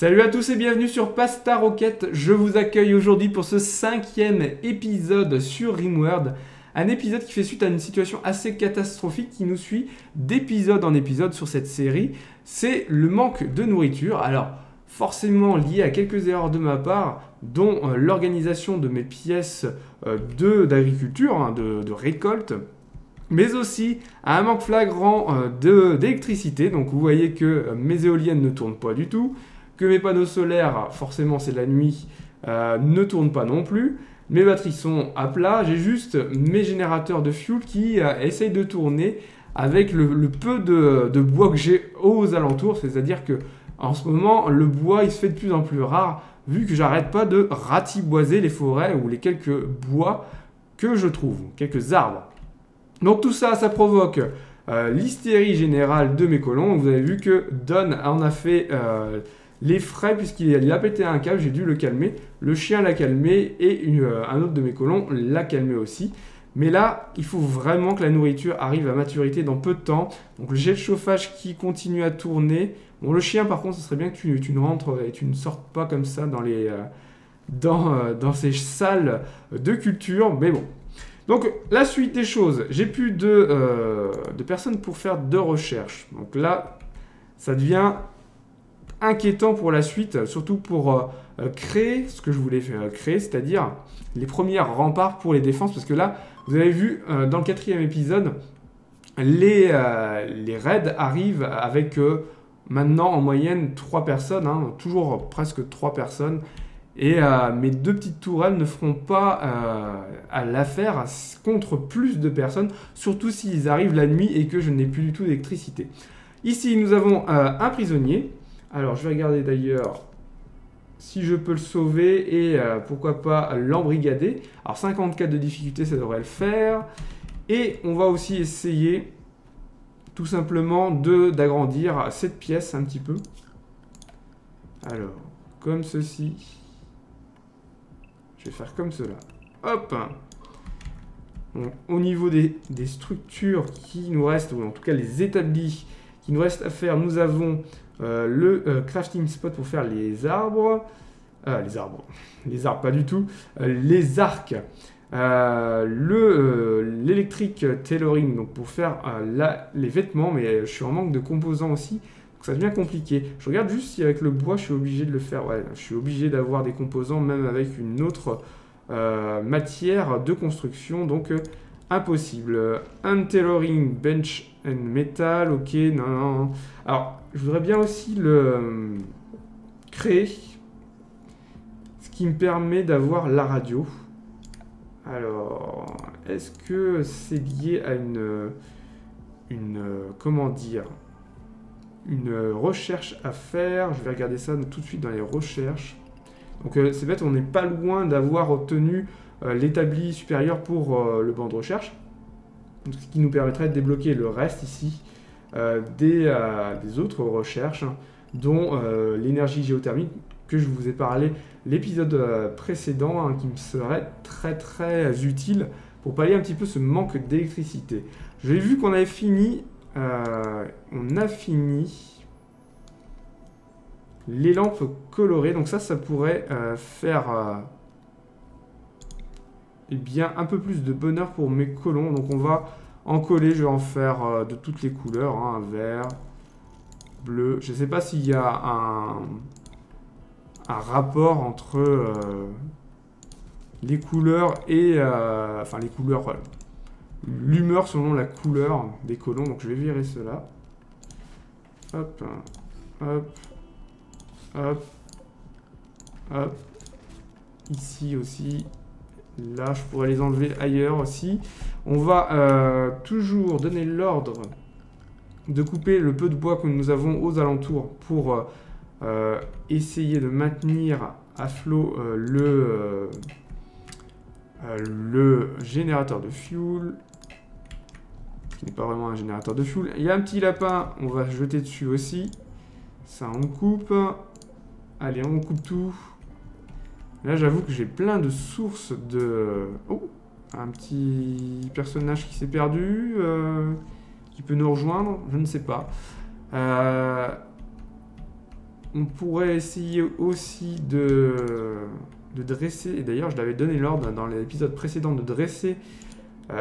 Salut à tous et bienvenue sur Pasta Rocket, je vous accueille aujourd'hui pour ce 5e épisode sur RimWorld. Un épisode qui fait suite à une situation assez catastrophique qui nous suit d'épisode en épisode sur cette série. C'est le manque de nourriture, alors forcément lié à quelques erreurs de ma part, dont l'organisation de mes pièces d'agriculture, de récolte, mais aussi à un manque flagrant d'électricité. Donc vous voyez que mes éoliennes ne tournent pas du tout, que mes panneaux solaires, forcément c'est la nuit, ne tournent pas non plus. Mes batteries sont à plat, j'ai juste mes générateurs de fuel qui essayent de tourner avec le peu de bois que j'ai aux alentours. C'est-à-dire que en ce moment, le bois il se fait de plus en plus rare vu que j'arrête pas de ratiboiser les forêts ou les quelques bois que je trouve, quelques arbres. Donc tout ça, ça provoque l'hystérie générale de mes colons. Vous avez vu que Don en a fait... les frais, puisqu'il a pété un câble, j'ai dû le calmer. Le chien l'a calmé et un autre de mes colons l'a calmé aussi. Mais là, il faut vraiment que la nourriture arrive à maturité dans peu de temps. Donc j'ai le chauffage qui continue à tourner. Bon, le chien, par contre, ce serait bien que tu ne rentres et tu ne sortes pas comme ça dans, dans ces salles de culture. Mais bon. Donc la suite des choses, j'ai plus de personnes pour faire de recherche. Donc là, ça devient... inquiétant pour la suite, surtout pour créer ce que je voulais créer, c'est-à-dire les premiers remparts pour les défenses, parce que là, vous avez vu dans le 4e épisode, les raids arrivent avec maintenant en moyenne 3 personnes, hein, toujours presque 3 personnes, et mes deux petites tourelles ne feront pas à l'affaire contre plus de personnes, surtout s'ils arrivent la nuit et que je n'ai plus du tout d'électricité. Ici, nous avons un prisonnier. Alors, je vais regarder d'ailleurs si je peux le sauver et pourquoi pas l'embrigader. Alors, 54 de difficulté, ça devrait le faire. Et on va aussi essayer tout simplement d'agrandir cette pièce un petit peu. Alors, comme ceci. Je vais faire comme cela. Hop! Donc, au niveau des structures qui nous restent, ou en tout cas les établis qui nous restent à faire, nous avons... le crafting spot pour faire les arbres, les arcs, l'électrique tailoring donc pour faire les vêtements, mais je suis en manque de composants aussi, donc ça devient compliqué. Je regarde juste si avec le bois je suis obligé de le faire. Ouais, je suis obligé d'avoir des composants même avec une autre matière de construction, donc impossible. Un tailoring, bench and metal, ok, non. Alors, je voudrais bien aussi le créer, ce qui me permet d'avoir la radio. Alors, est-ce que c'est lié à une comment dire, une recherche à faire? Je vais regarder ça tout de suite dans les recherches. Donc, c'est bête, on n'est pas loin d'avoir obtenu l'établi supérieur pour le banc de recherche, ce qui nous permettrait de débloquer le reste ici des autres recherches, dont l'énergie géothermique que je vous ai parlé l'épisode précédent, hein, qui me serait très utile pour pallier un petit peu ce manque d'électricité. J'ai vu qu'on avait fini, les lampes colorées, donc ça pourrait faire... eh bien, un peu plus de bonheur pour mes colons. Donc, on va en coller. Je vais en faire de toutes les couleurs. Hein, vert, bleu. Je ne sais pas s'il y a un rapport entre les couleurs et... enfin, les couleurs... l'humeur selon la couleur des colons. Donc, je vais virer cela. Hop, hop, hop, hop. Ici aussi... Là, je pourrais les enlever ailleurs aussi. On va toujours donner l'ordre de couper le peu de bois que nous avons aux alentours pour essayer de maintenir à flot le générateur de fuel. Ce qui n'est pas vraiment un générateur de fuel. Il y a un petit lapin, on va jeter dessus aussi. Ça, on coupe. Allez, on coupe tout. Là, j'avoue que j'ai plein de sources de... Oh, un petit personnage qui s'est perdu, qui peut nous rejoindre, je ne sais pas. On pourrait essayer aussi de dresser, et d'ailleurs je l'avais donné l'ordre dans l'épisode précédent, de dresser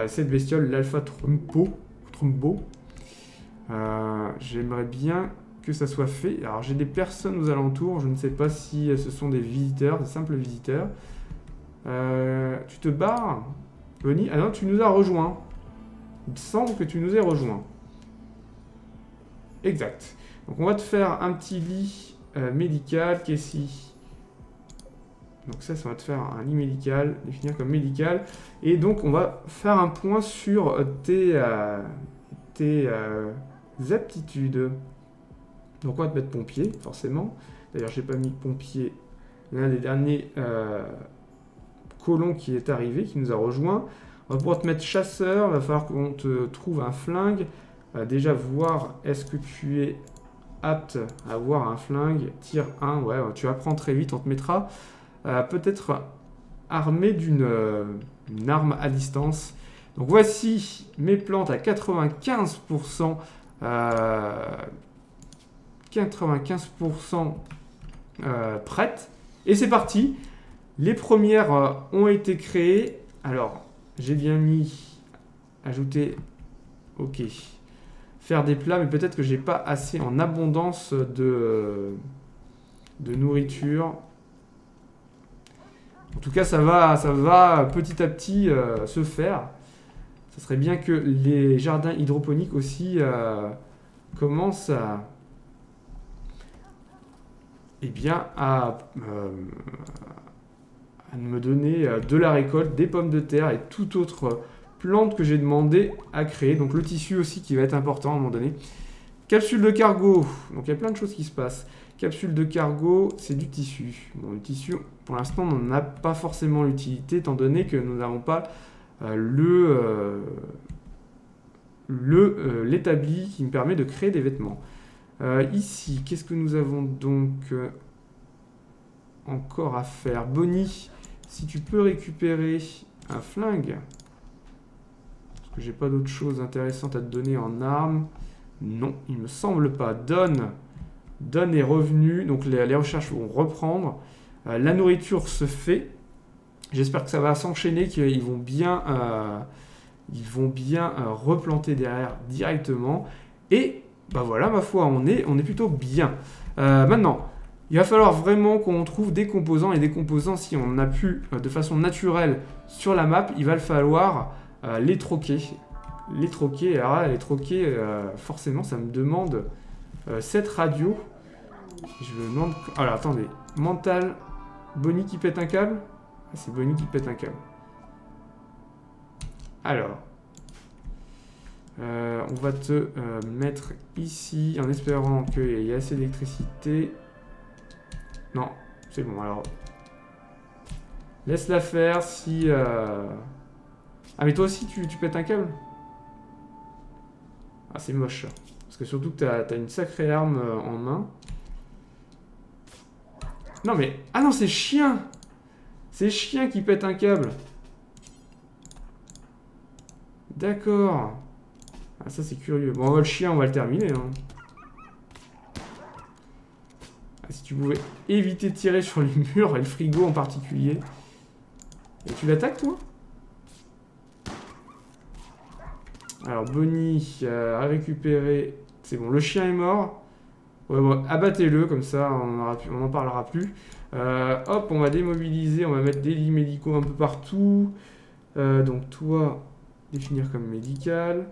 cette bestiole, l'Alpha Trumbo. J'aimerais bien que ça soit fait. Alors j'ai des personnes aux alentours, je ne sais pas si ce sont des visiteurs, des simples visiteurs. Tu te barres, Bonnie? Ah non, tu nous as rejoint. Il semble que tu nous aies rejoint. Exact. Donc on va te faire un petit lit médical, Cassie. Donc ça va te faire un lit médical, définir comme médical. Et donc on va faire un point sur tes aptitudes. Donc on va te mettre pompier, forcément. D'ailleurs j'ai pas mis pompier, l'un des derniers colons qui est arrivé, qui nous a rejoint. On va pouvoir te mettre chasseur, il va falloir qu'on te trouve un flingue. Déjà voir est-ce que tu es apte à avoir un flingue. Tir 1, ouais, tu apprends très vite, on te mettra. Peut-être armé d'une arme à distance. Donc voici mes plantes à 95%. 95% prêtes. Et c'est parti. Les premières ont été créées. Alors, j'ai bien mis ajouter. Ok. Faire des plats, mais peut-être que j'ai pas assez en abondance de nourriture. En tout cas, ça va petit à petit se faire. Ça serait bien que les jardins hydroponiques aussi commencent à, eh bien, à me donner de la récolte, des pommes de terre et toute autre plante que j'ai demandé à créer. Donc le tissu aussi qui va être important à un moment donné. Capsule de cargo. Donc il y a plein de choses qui se passent. Capsule de cargo, c'est du tissu. Bon, le tissu, pour l'instant, on n'en a pas forcément l'utilité, étant donné que nous n'avons pas l'établi qui me permet de créer des vêtements. Ici, qu'est-ce que nous avons donc encore à faire? Bonnie, si tu peux récupérer un flingue, parce que j'ai pas d'autre chose intéressante à te donner en armes. Non, il me semble pas. Donne est revenu, donc les recherches vont reprendre. La nourriture se fait. J'espère que ça va s'enchaîner, qu'ils vont bien, replanter derrière directement. Et bah voilà, ma foi, on est plutôt bien. Maintenant, il va falloir vraiment qu'on trouve des composants. Et des composants, si on en a plus de façon naturelle sur la map, il va le falloir les troquer. Les troquer, alors là, les troquer, forcément, ça me demande... cette radio, je me demande... Alors attendez, mental, Bonnie qui pète un câble. Ah, c'est Bonnie qui pète un câble. Alors, on va te mettre ici en espérant qu'il y ait assez d'électricité. Non, c'est bon, alors... Laisse-la faire si... Ah mais toi aussi tu pètes un câble? Ah c'est moche. Parce que surtout que t'as une sacrée arme en main. Non mais... Ah non, c'est chien! C'est chien qui pète un câble. D'accord. Ah ça c'est curieux. Bon, le chien, on va le terminer. Hein. Ah, si tu pouvais éviter de tirer sur les murs et le frigo en particulier. Et tu l'attaques toi? Alors Bonnie a récupéré... C'est bon, le chien est mort. Ouais, bon, abattez-le, comme ça on n'en parlera plus. Hop, on va démobiliser, on va mettre des lits médicaux un peu partout. Donc toi, définir comme médical.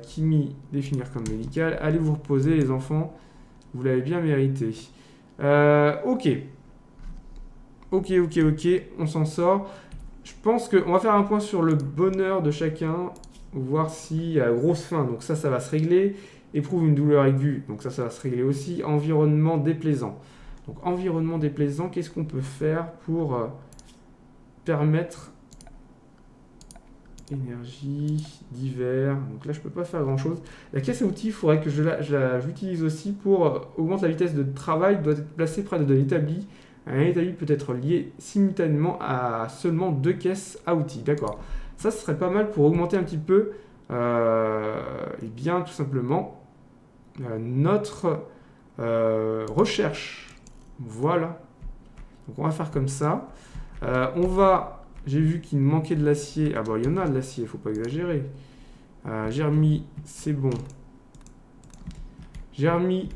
Kimi, définir comme médical. Allez vous reposer les enfants, vous l'avez bien mérité. Ok, on s'en sort. Je pense qu'on va faire un point sur le bonheur de chacun, voir si grosse faim, donc ça va se régler. Éprouve une douleur aiguë, donc ça va se régler aussi. Environnement déplaisant. Donc environnement déplaisant, qu'est-ce qu'on peut faire pour permettre énergie, divers. Donc là, je ne peux pas faire grand-chose. La caisse à outils, il faudrait que j'utilise aussi pour augmenter la vitesse de travail, doit être placée près de l'établi. Un établi peut être lié simultanément à seulement 2 caisses à outils. D'accord. Ça, ce serait pas mal pour augmenter un petit peu, tout simplement, notre recherche. Voilà. Donc on va faire comme ça. On va... J'ai vu qu'il manquait de l'acier. Ah bah il y en a de l'acier, faut pas exagérer. J'ai remis... C'est bon. J'ai remis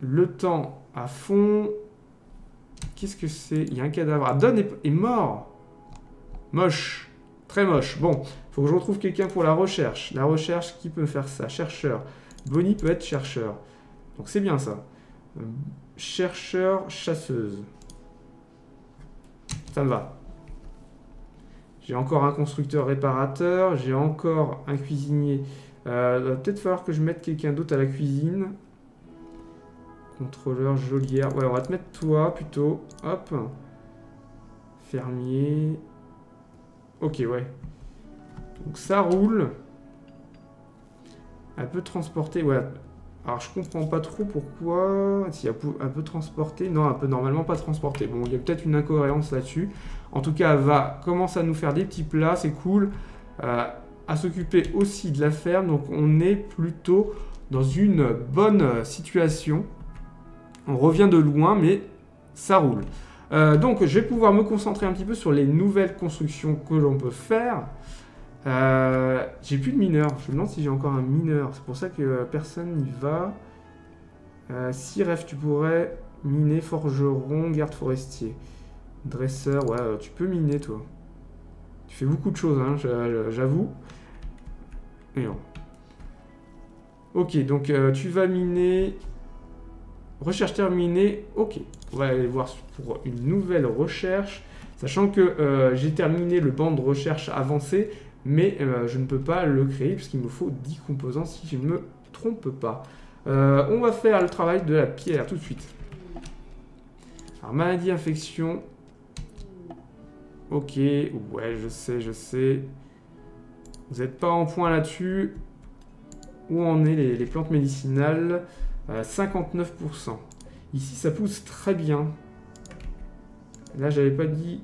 le temps à fond. Qu'est-ce que c'est? Il y a un cadavre. Ah, Don est mort. Moche. Très moche. Bon, faut que je retrouve quelqu'un pour la recherche. La recherche, qui peut faire ça? Chercheur. Bonnie peut être chercheur. Donc c'est bien ça. Chercheur, chasseuse. Ça me va. J'ai encore un constructeur réparateur. J'ai encore un cuisinier. Il va peut-être falloir que je mette quelqu'un d'autre à la cuisine. Contrôleur, geôlière. Ouais, on va te mettre toi plutôt. Hop. Fermier. Ok, ouais. Donc ça roule. Elle peut transporter. Ouais. Alors je comprends pas trop pourquoi. Si elle peut transporter. Non, elle peut normalement pas transporter. Bon, il y a peut-être une incohérence là-dessus. En tout cas, elle va commencer à nous faire des petits plats. C'est cool. À s'occuper aussi de la ferme. Donc on est plutôt dans une bonne situation. On revient de loin, mais ça roule. Donc je vais pouvoir me concentrer un petit peu sur les nouvelles constructions que l'on peut faire. J'ai plus de mineurs. Je me demande si j'ai encore un mineur. C'est pour ça que personne n'y va. Si rêve, tu pourrais miner forgeron, garde forestier. Dresseur, ouais, tu peux miner toi. Tu fais beaucoup de choses, hein, j'avoue. Et non. Ok, donc tu vas miner... Recherche terminée, ok. On va aller voir pour une nouvelle recherche. Sachant que j'ai terminé le banc de recherche avancé, mais je ne peux pas le créer puisqu'il me faut 10 composants si je ne me trompe pas. On va faire le travail de la pierre tout de suite. Alors, maladie, infection. Ok, ouais, je sais. Vous n'êtes pas en point là-dessus. Où en est les plantes médicinales? 59%. Ici, ça pousse très bien. Là, j'avais pas dit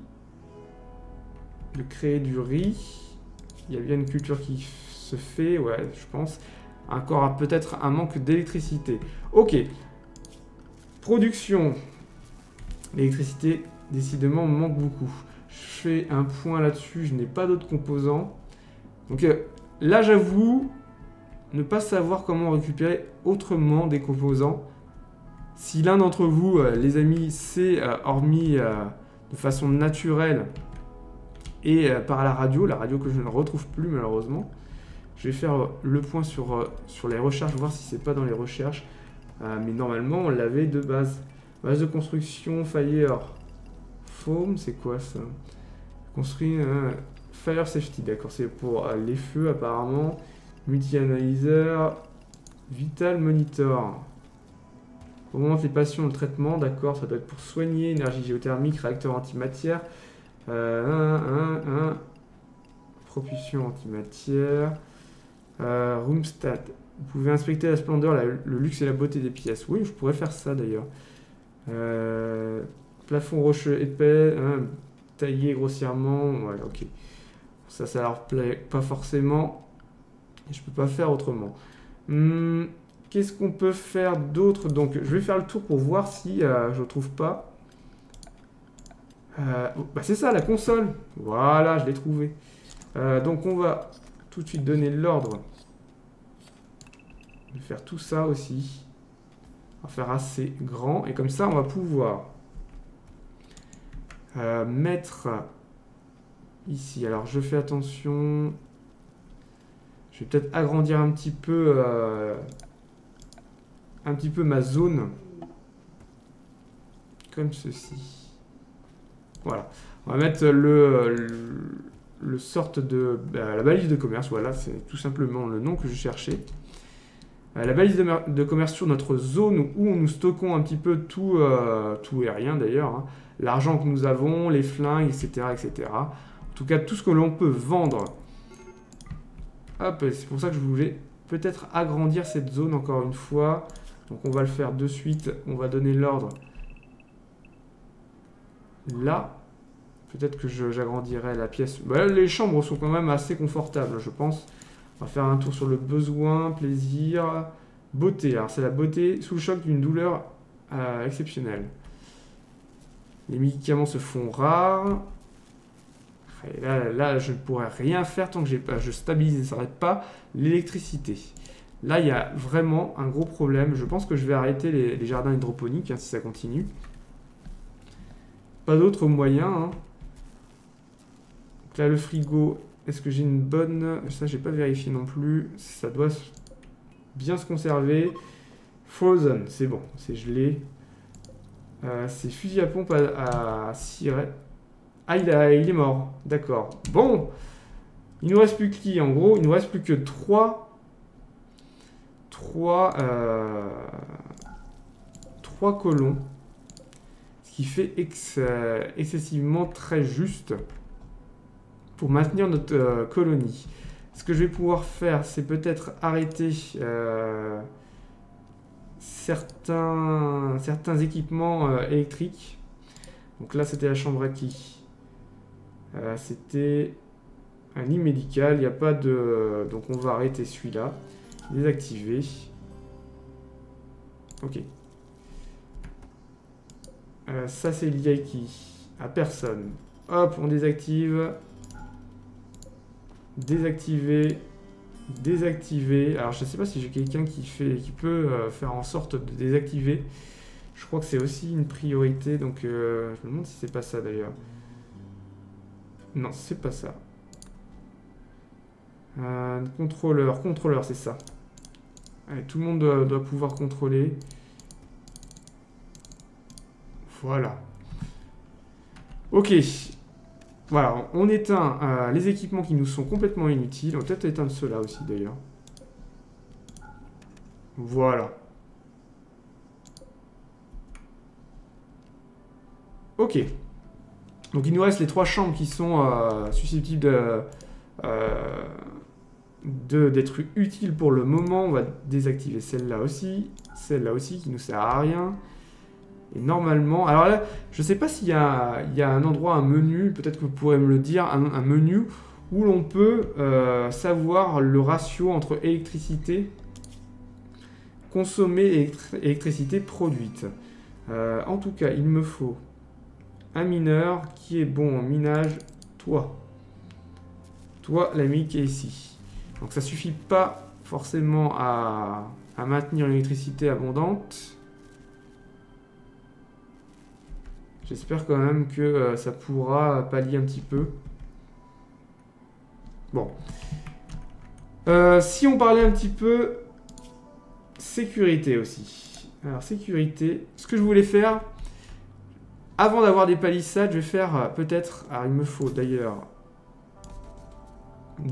de créer du riz. Il y a bien une culture qui se fait, ouais, je pense. Encore peut-être un manque d'électricité. Ok. Production. L'électricité, décidément, manque beaucoup. Je fais un point là-dessus. Je n'ai pas d'autres composants. Donc là, j'avoue... Ne pas savoir comment récupérer autrement des composants. Si l'un d'entre vous, les amis, sait, hormis de façon naturelle et par la radio que je ne retrouve plus malheureusement, je vais faire le point sur les recherches, voir si c'est pas dans les recherches. Mais normalement, on l'avait de base. Base de construction, fire, foam, c'est quoi ça? Construire fire safety, d'accord, c'est pour les feux apparemment. Multi-analyseur, vital monitor. Augmente les passions, le traitement, d'accord, ça doit être pour soigner, énergie géothermique, réacteur antimatière, propulsion antimatière, room stat. Vous pouvez inspecter la splendeur, le luxe et la beauté des pièces. Oui, je pourrais faire ça d'ailleurs. Plafond rocheux épais, taillé grossièrement, voilà, ok. Ça leur plaît pas forcément. Je peux pas faire autrement. Qu'est-ce qu'on peut faire d'autre? Donc, je vais faire le tour pour voir si je trouve pas. Bah c'est ça, la console. Voilà, je l'ai trouvé. Donc, on va tout de suite donner l'ordre. Je vais faire tout ça aussi. On va faire assez grand. Et comme ça, on va pouvoir mettre ici. Alors, je fais attention... Je vais peut-être agrandir un petit peu ma zone. Comme ceci. Voilà. On va mettre le sorte de... la balise de commerce. Voilà, c'est tout simplement le nom que je cherchais. La balise de commerce sur notre zone où nous stockons un petit peu tout et rien d'ailleurs. Hein. L'argent que nous avons, les flingues, etc., etc. En tout cas, tout ce que l'on peut vendre. Hop, c'est pour ça que je voulais peut-être agrandir cette zone encore une fois. Donc on va le faire de suite. On va donner l'ordre. Là, peut-être que j'agrandirai la pièce. Bah, les chambres sont quand même assez confortables, je pense. On va faire un tour sur le besoin, plaisir, Beauté, alors c'est la beauté sous le choc d'une douleur exceptionnelle. Les médicaments se font rares. Et là, je ne pourrais rien faire tant que je stabilise et ça n'arrête pas l'électricité. Là, il y a vraiment un gros problème. Je pense que je vais arrêter les jardins hydroponiques hein, si ça continue. Pas d'autre moyen. Hein. Donc là, le frigo, est-ce que j'ai une bonne... Ça, j'ai pas vérifié non plus. Ça doit bien se conserver. Frozen, c'est bon, c'est gelé. C'est fusil à pompe à ciret. Ah, il est mort. D'accord. Bon. Il nous reste plus qui, en gros? Il nous reste plus que 3 colons. Ce qui fait excessivement très juste pour maintenir notre colonie. Ce que je vais pouvoir faire, c'est peut-être arrêter certains équipements électriques. Donc là, c'était la chambre à qui? C'était un lit médical, il n'y a pas de... Donc on va arrêter celui-là, désactiver. Ok. Ça c'est lié à qui? À personne. Hop, on désactive. Désactiver. Désactiver. Alors je ne sais pas si j'ai quelqu'un qui peut faire en sorte de désactiver. Je crois que c'est aussi une priorité, donc je me demande si c'est pas ça d'ailleurs. Non, c'est pas ça. Contrôleur, c'est ça. Allez, tout le monde doit pouvoir contrôler. Voilà. Ok. Voilà, on éteint les équipements qui nous sont complètement inutiles. On va peut-être éteindre ceux-là aussi, d'ailleurs. Voilà. Ok. Donc il nous reste les 3 chambres qui sont susceptibles d'être utiles pour le moment. On va désactiver celle-là aussi qui nous sert à rien. Et normalement, alors là, je ne sais pas s'il y a un endroit, un menu, peut-être que vous pourrez me le dire, un menu où l'on peut savoir le ratio entre électricité consommée et électricité produite. En tout cas, il me faut... un mineur qui est bon en minage, toi. Toi, l'ami qui est ici. Donc ça suffit pas forcément à maintenir une électricité abondante. J'espère quand même que ça pourra pallier un petit peu. Bon. Si on parlait un petit peu sécurité aussi. Alors sécurité, ce que je voulais faire... Avant d'avoir des palissades, je vais faire peut-être... Alors, il me faut d'ailleurs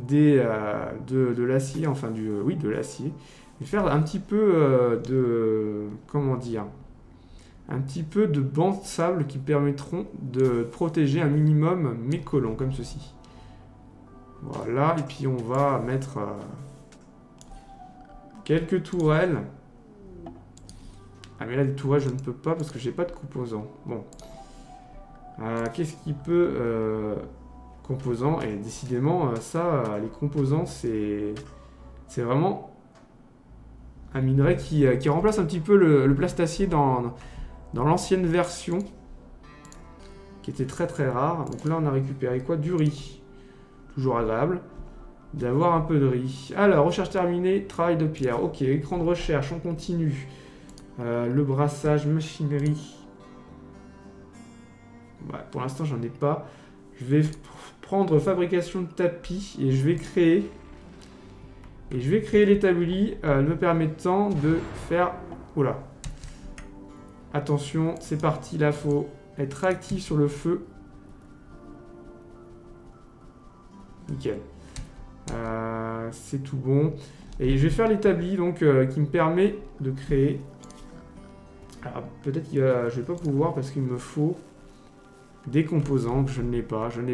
de l'acier, enfin du... oui, de l'acier. Je vais faire un petit peu de... Comment dire? Un petit peu de bancs de sable qui permettront de protéger un minimum mes colons, comme ceci. Voilà, et puis on va mettre quelques tourelles. Ah mais là, des tourelles, je ne peux pas parce que j'ai pas de composants. Bon. Qu'est-ce qui peut... composants, et décidément, ça, les composants, c'est vraiment un minerai qui remplace un petit peu le plastacier dans l'ancienne version, qui était très très rare. Donc là, on a récupéré quoi? Du riz. Toujours agréable d'avoir un peu de riz. Alors, recherche terminée, travail de pierre. Ok, écran de recherche, on continue. Le brassage, machinerie. Ouais, pour l'instant, j'en ai pas. Je vais prendre fabrication de tapis et je vais créer. Et je vais créer l'établi me permettant de faire. Oula. Attention, c'est parti. Là, faut être actif sur le feu. Nickel. C'est tout bon. Et je vais faire l'établi donc qui me permet de créer. Alors peut-être que je vais pas pouvoir parce qu'il me faut des composants que je n'ai pas, Je me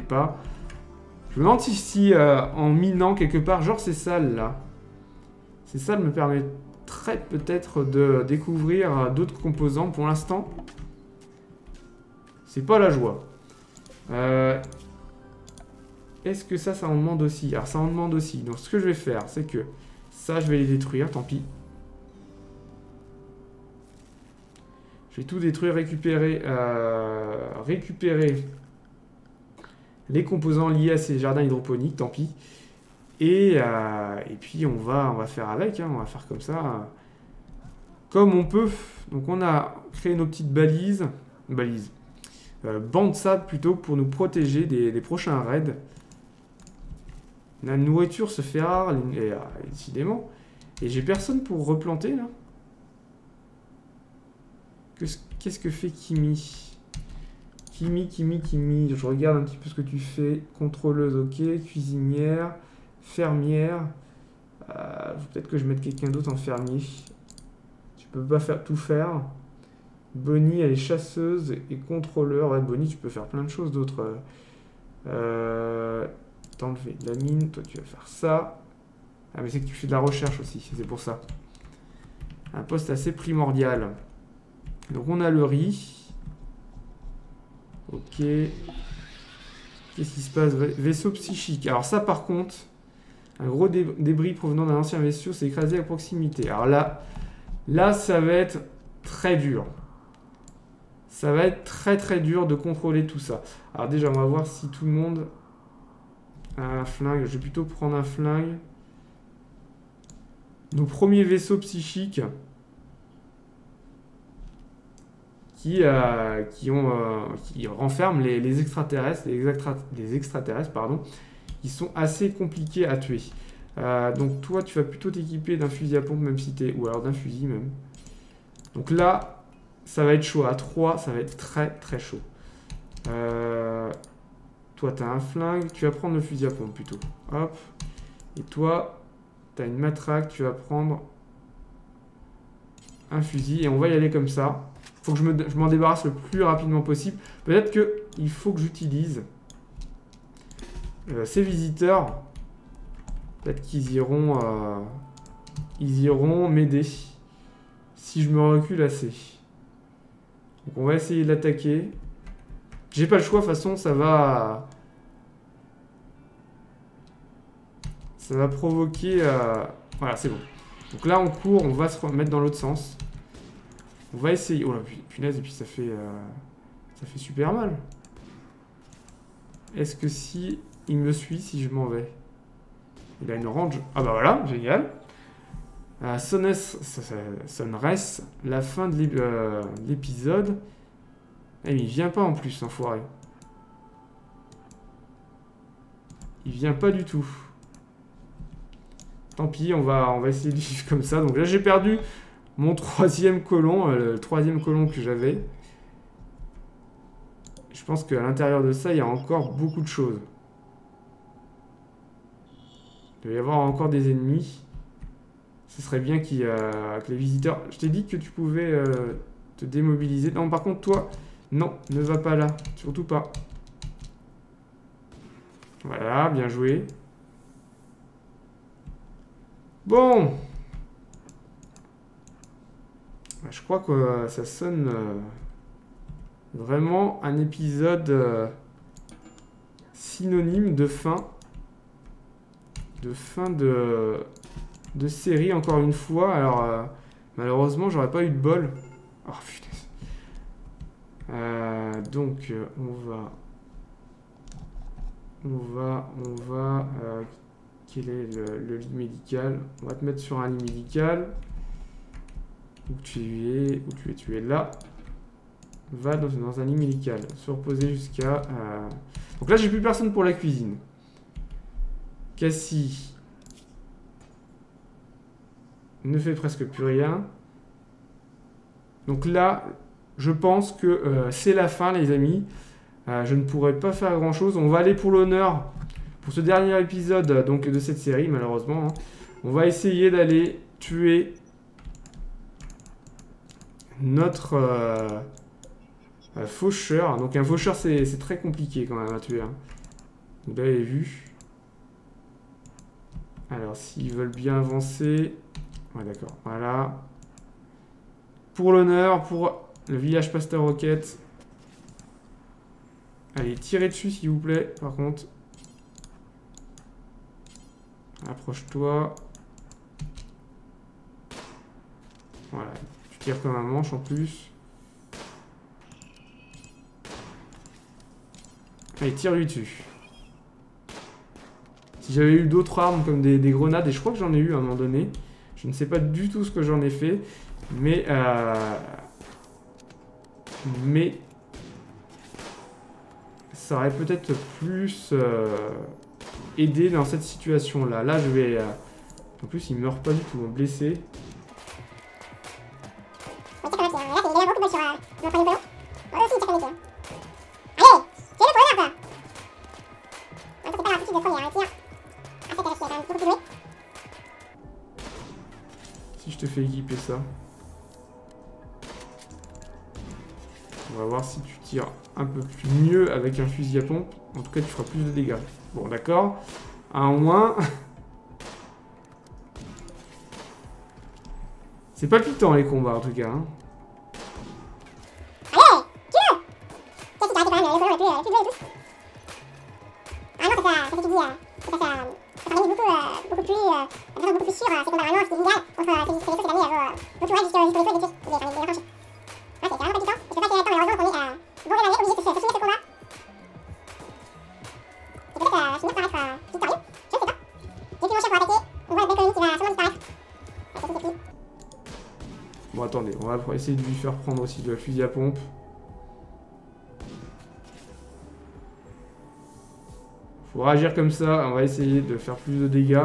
demande si en minant quelque part, genre ces salles là, ces salles me permettraient peut-être de découvrir d'autres composants. Pour l'instant, c'est pas la joie. Est-ce que ça en demande aussi? Alors ça en demande aussi. Donc ce que je vais faire, c'est que ça je vais les détruire, tant pis. Je vais tout détruire, récupérer les composants liés à ces jardins hydroponiques, tant pis. Et puis on va faire avec, hein, on va faire comme ça, comme on peut. Donc on a créé nos petites bandes de sable plutôt, pour nous protéger des prochains raids. La nourriture se fait rare, et décidément. Et j'ai personne pour replanter, là. Qu'est-ce que fait Kimi? Kimi, je regarde un petit peu ce que tu fais. Contrôleuse, ok. Cuisinière, fermière. Peut-être que je mette quelqu'un d'autre en fermier. Tu peux pas faire tout faire. Bonnie, elle est chasseuse et contrôleur. Ouais, Bonnie, tu peux faire plein de choses d'autres. T'enlever de la mine, toi tu vas faire ça. Ah, mais c'est que tu fais de la recherche aussi, c'est pour ça. Un poste assez primordial. Donc on a le riz. Ok. Qu'est-ce qui se passe? Vaisseau psychique. Alors ça par contre, un gros débris provenant d'un ancien vaisseau s'est écrasé à proximité. Alors là ça va être très dur. Ça va être très très dur de contrôler tout ça. Alors déjà on va voir si tout le monde a un flingue. Je vais plutôt prendre un flingue. Nos premiers vaisseaux psychiques qui renferment les extraterrestres, qui sont assez compliqués à tuer. Donc toi, tu vas plutôt t'équiper d'un fusil à pompe, même si t'es... Ou alors d'un fusil, même. Donc là, ça va être chaud. À 3, ça va être très, très chaud. Toi, t'as un flingue. Tu vas prendre le fusil à pompe, plutôt. Hop. Et toi, t'as une matraque. Tu vas prendre un fusil. Et on va y aller comme ça. Faut que je m'en débarrasse le plus rapidement possible. Peut-être qu'il faut que j'utilise ces visiteurs. Peut-être qu'ils iront, m'aider si je me recule assez. Donc on va essayer de l'attaquer. J'ai pas le choix, de toute façon, ça va provoquer... Voilà, c'est bon. Donc là, on court, on va se remettre dans l'autre sens. On va essayer. Oh la punaise, et puis ça fait super mal. Est-ce que si il me suit, si je m'en vais? Il a une range. Ah bah voilà, génial. Sunrest, la fin de l'épisode. Et il vient pas en plus, enfoiré. Il vient pas du tout. Tant pis, on va essayer de vivre comme ça. Donc là, j'ai perdu mon troisième colon, le troisième colon que j'avais. Je pense qu'à l'intérieur de ça, il y a encore beaucoup de choses. Il doit y avoir encore des ennemis. Ce serait bien que les visiteurs... Je t'ai dit que tu pouvais te démobiliser. Non, par contre, toi, non, ne va pas là. Surtout pas. Voilà, bien joué. Bon! Je crois que ça sonne vraiment un épisode synonyme de fin de série, encore une fois. Alors, malheureusement, j'aurais pas eu de bol. Oh, putain. Donc, on va... Quel est le lit médical? On va te mettre sur un lit médical. Où tu es là, va dans un lit médical, se reposer jusqu'à... Donc là, j'ai plus personne pour la cuisine. Cassie ne fait presque plus rien. Donc là, je pense que c'est la fin, les amis. Je ne pourrai pas faire grand-chose. On va aller pour l'honneur pour ce dernier épisode donc, de cette série, malheureusement. Hein. On va essayer d'aller tuer... notre faucheur. Donc un faucheur, c'est très compliqué quand même à tuer. Hein. Vous l'avez vu. Alors s'ils veulent bien avancer... Ouais d'accord, voilà. Pour l'honneur, pour le village Pasta Rocket. Allez, tirez dessus s'il vous plaît, par contre. Approche-toi. Voilà. Comme un manche en plus. Allez, tire lui dessus. Si j'avais eu d'autres armes comme des grenades, et je crois que j'en ai eu à un moment donné. Je ne sais pas du tout ce que j'en ai fait. Mais ça aurait peut-être plus aidé dans cette situation-là. Là, je vais... En plus, il ne meurt pas du tout, blessé. Si je te fais équiper ça... On va voir si tu tires un peu plus mieux avec un fusil à pompe. En tout cas, tu feras plus de dégâts. Bon, d'accord. Un au moins. C'est pas piquant les combats, en tout cas. Hein. Bon, attendez, on va essayer de lui faire prendre aussi de la fusil à pompe. Faut réagir comme ça, on va essayer de faire plus de dégâts.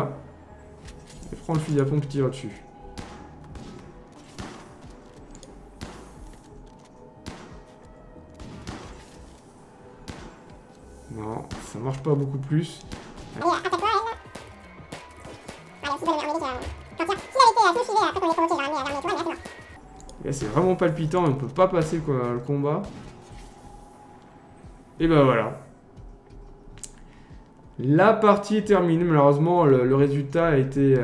Et prends le fusil à pompe, tire dessus. Non, ça marche pas beaucoup plus. Allez. Là, c'est vraiment palpitant, on peut pas passer quoi, le combat. Et ben voilà. La partie est terminée. Malheureusement, le résultat a été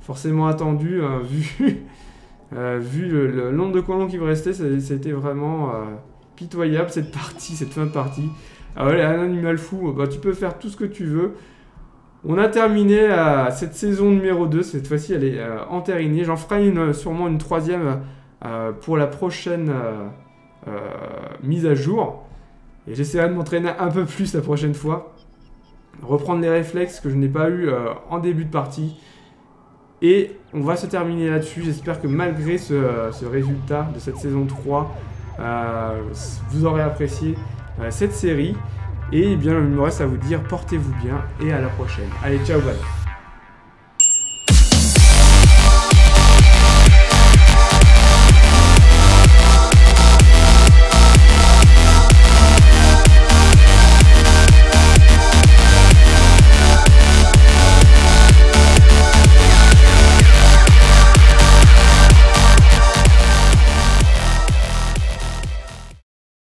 forcément attendu. Hein, vu le nombre de colons qui me restait, c'était vraiment pitoyable cette fin de partie. Ah ouais, un animal fou, bah, tu peux faire tout ce que tu veux. On a terminé cette saison numéro 2, cette fois-ci elle est entérinée. J'en ferai sûrement une troisième pour la prochaine mise à jour. Et j'essaierai de m'entraîner un peu plus la prochaine fois. Reprendre les réflexes que je n'ai pas eu en début de partie. Et on va se terminer là-dessus. J'espère que malgré ce résultat de cette saison 3, vous aurez apprécié cette série. Et bien, il me reste à vous dire, portez-vous bien et à la prochaine. Allez, ciao, bye.